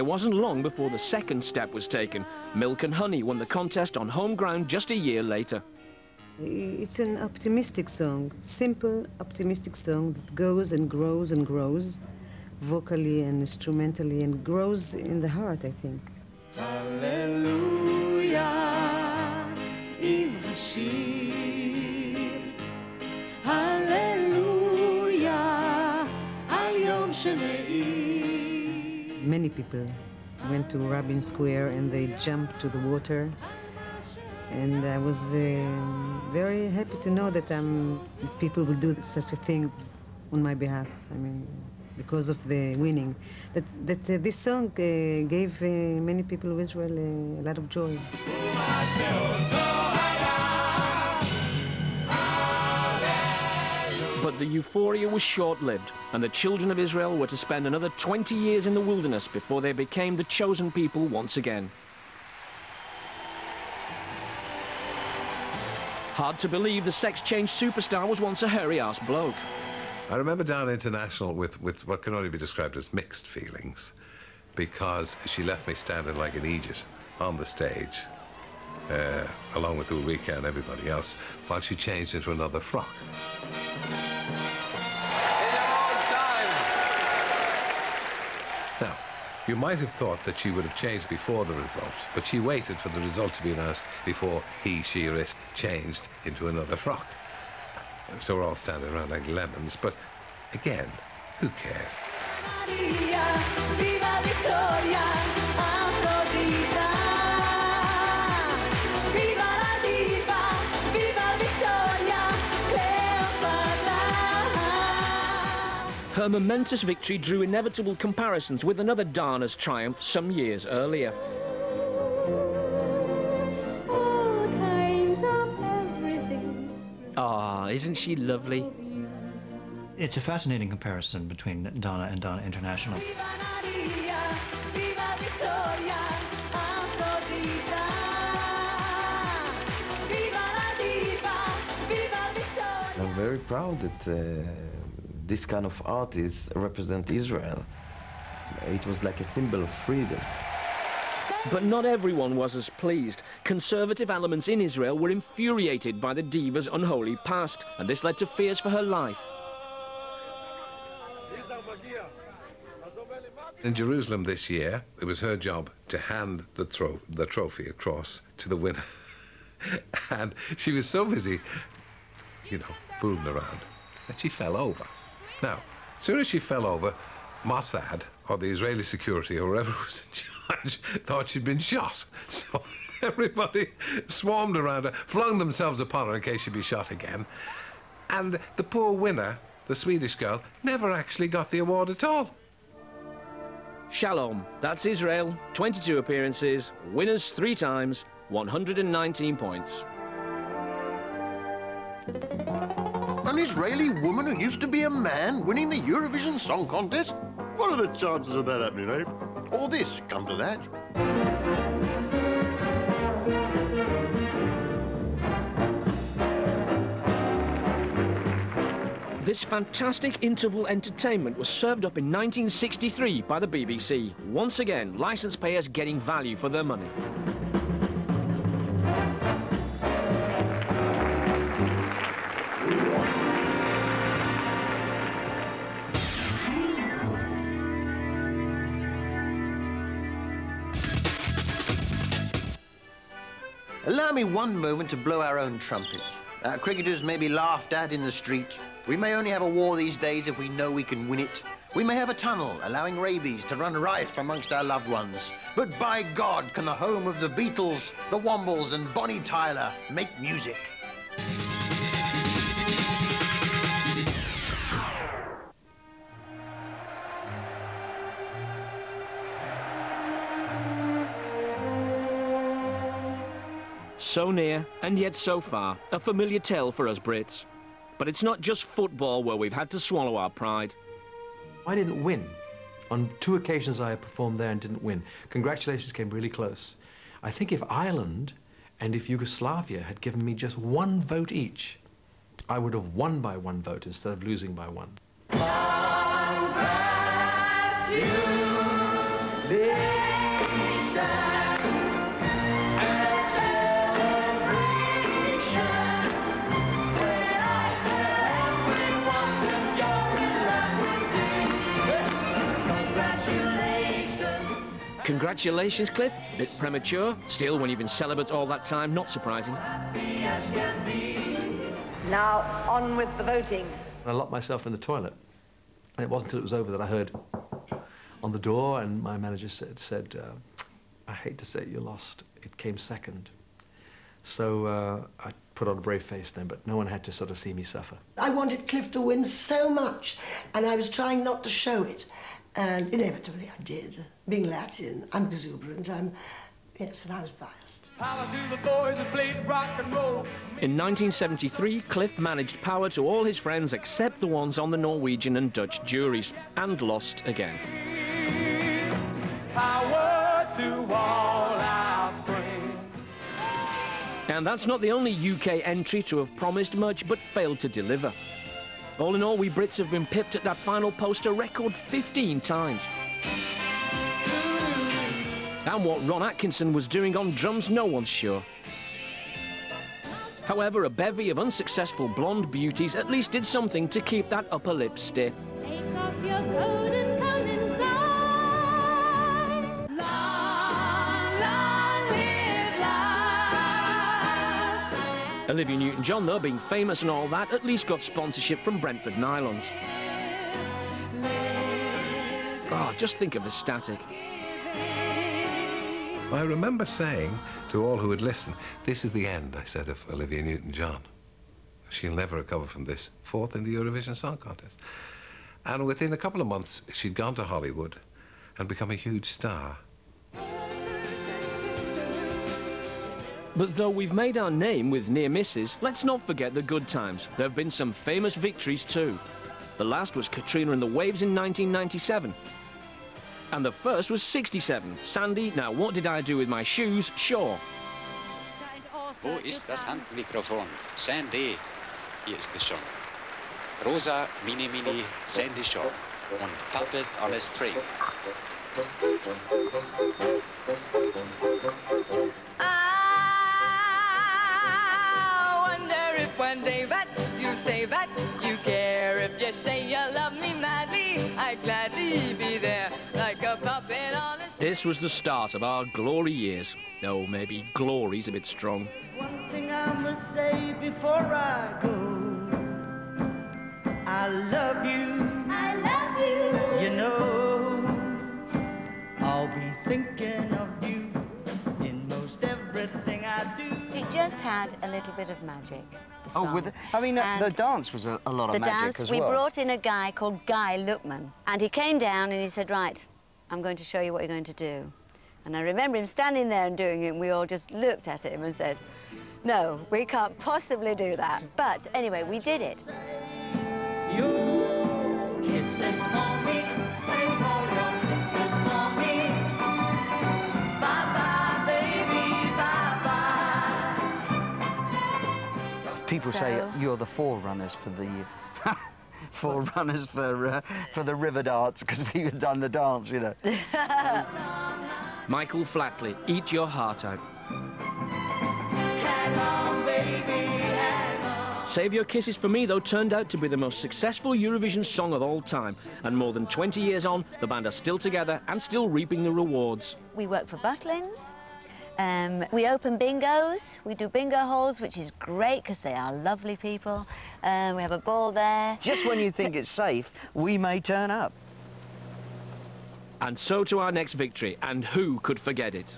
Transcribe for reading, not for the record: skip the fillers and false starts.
It wasn't long before the second step was taken. Milk and Honey won the contest on home ground just a year later. It's an optimistic song, simple, optimistic song that goes and grows and grows, vocally and instrumentally, and grows in the heart, I think. Hallelujah, im hashir. Hallelujah, al yom sheme'ir. Many people went to Rabin Square and they jumped to the water. And I was very happy to know that people will do such a thing on my behalf. I mean, because of the winning. That this song gave many people of Israel a lot of joy. But the euphoria was short-lived, and the children of Israel were to spend another 20 years in the wilderness before they became the chosen people once again. Hard to believe the sex change superstar was once a hairy-ass bloke. I remember Dana International with what can only be described as mixed feelings, because she left me standing like an idiot on the stage, along with Ulrika and everybody else, while she changed into another frock. In a long time. Now, you might have thought that she would have changed before the result, but she waited for the result to be announced before he, she, or it changed into another frock. So we're all standing around like lemons, but again, who cares? Her momentous victory drew inevitable comparisons with another Dana's triumph some years earlier. Ah, isn't she lovely? It's a fascinating comparison between Dana and Dana International. Viva Maria, Viva Victoria, Afrodita. Viva la Diva, Viva Victoria. I'm very proud that this kind of artists represent Israel. It was like a symbol of freedom. But not everyone was as pleased. Conservative elements in Israel were infuriated by the diva's unholy past, and this led to fears for her life. In Jerusalem this year, it was her job to hand the trophy across to the winner. And she was so busy, you know, fooling around, that she fell over. Now, as soon as she fell over, Mossad, or the Israeli security, or whoever was in charge, thought she'd been shot. So everybody swarmed around her, flung themselves upon her in case she'd be shot again. And the poor winner, the Swedish girl, never actually got the award at all. Shalom, that's Israel, 22 appearances, winners 3 times, 119 points. An Israeli woman who used to be a man winning the Eurovision Song Contest? What are the chances of that happening, eh? Or this, come to that. This fantastic interval entertainment was served up in 1963 by the BBC. Once again, licence payers getting value for their money. Allow me one moment to blow our own trumpets. Our cricketers may be laughed at in the street. We may only have a war these days if we know we can win it. We may have a tunnel allowing rabies to run rife amongst our loved ones. But by God, can the home of the Beatles, the Wombles and Bonnie Tyler make music? So near, and yet so far, a familiar tale for us Brits. But it's not just football where we've had to swallow our pride. I didn't win. On 2 occasions I performed there and didn't win. Congratulations came really close. I think if Ireland and if Yugoslavia had given me just 1 vote each, I would have won by 1 vote instead of losing by 1. Congratulations, Cliff. A bit premature. Still, when you've been celibate all that time, not surprising. Now, on with the voting. I locked myself in the toilet. And it wasn't until it was over that I heard on the door, and my manager said, I hate to say it, you lost. It came second. So I put on a brave face then, but no one had to sort of see me suffer. I wanted Cliff to win so much, and I was trying not to show it. And inevitably I did. Being Latin, I'm exuberant, yes, and I was biased. Power to the boys who played rock and roll. In 1973, Cliff managed power to all his friends except the ones on the Norwegian and Dutch juries, and lost again. Power to all our friends. And that's not the only UK entry to have promised much but failed to deliver. All in all, we Brits have been pipped at that final post a record 15 times. And what Ron Atkinson was doing on drums, no one's sure. However, a bevy of unsuccessful blonde beauties at least did something to keep that upper lip stiff. Take off your coat and come inside. Long, long live life. Olivia Newton-John, though, being famous and all that, at least got sponsorship from Brentford Nylons. Oh, just think of the static. I remember saying to all who would listen, this is the end, I said, of Olivia Newton-John. She'll never recover from this. Fourth in the Eurovision Song Contest. And within a couple of months, she'd gone to Hollywood and become a huge star. But though we've made our name with near misses, let's not forget the good times. There have been some famous victories too. The last was Katrina and the Waves in 1997. And the first was 67. Sandy, now what did I do with my shoes? Shaw. Wo ist das Handmikrofon? Sandy. Hier ist es schon. Rosa, Mini Mini, Sandy Shaw. Und Puppet on a String. I wonder if one day that you say that you care. If you say you love me madly, I'd gladly be there. This was the start of our glory years. No, maybe glory's a bit strong. One thing I must say before I go. I love you. I love you. You know, I'll be thinking of you in most everything I do. It just had a little bit of magic. The song. Oh, the dance was a lot of magic dance, as well. The dance, we brought in a guy called Guy Lookman, and he came down and he said, right, I'm going to show you what you're going to do. And I remember him standing there and doing it, and we all just looked at him and said, no, we can't possibly do that. But anyway, we did it. Your kisses for me, say for your kisses for me. Bye-bye, baby, bye-bye. People say you're the forerunners for the... forerunners for the river dance, because we had done the dance, you know. Michael Flatley, Eat Your Heart Out. Hang on, baby, hang on. Save Your Kisses For Me, though, turned out to be the most successful Eurovision song of all time. And more than 20 years on, the band are still together and still reaping the rewards. We work for Butlins. We open bingos, we do bingo halls, which is great because they are lovely people. We have a ball there. Just when you think it's safe, we may turn up. And so to our next victory, and who could forget it?